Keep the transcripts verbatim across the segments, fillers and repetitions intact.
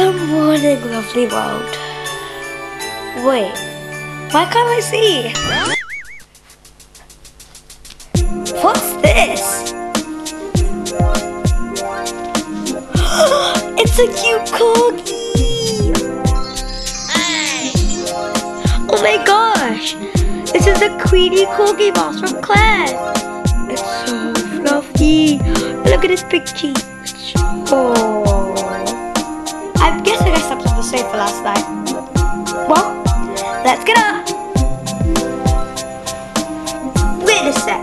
Good morning, lovely world. Wait, why can't I see? What's this? It's a cute corgi! Oh my gosh! This is the Queenie Corgi Mask from Claire! It's so fluffy! Look at his big cheeks! Oh! I'm guessing I slept on the sofa last night. Well, let's get up! Wait a sec!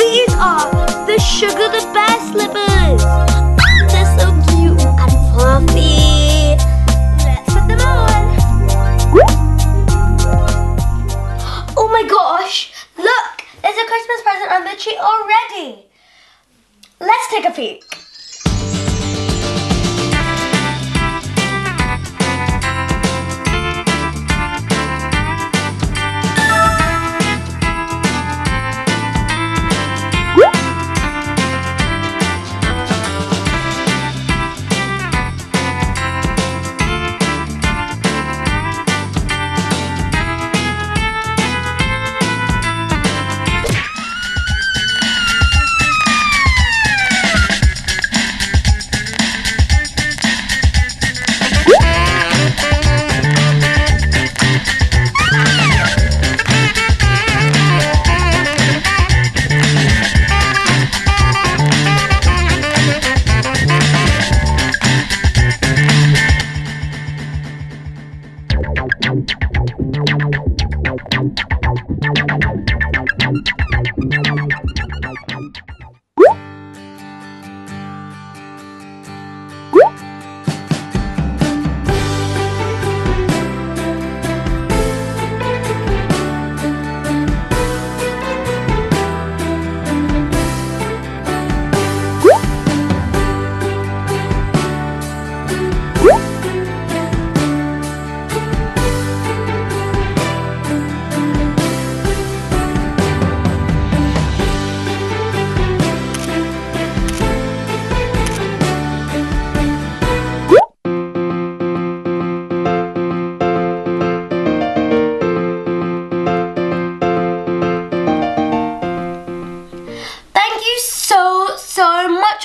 These are the Sugar the Bear slippers! Ah, they're so cute and fluffy! Let's put them on! Oh my gosh! Look! There's a Christmas present on the tree already! Let's take a peek!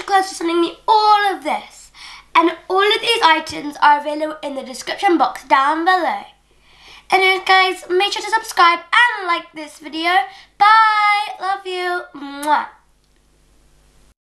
Claire for sending me all of this, and all of these items are available in the description box down below. Anyways guys, make sure to subscribe and like this video. Bye, love you, mwah.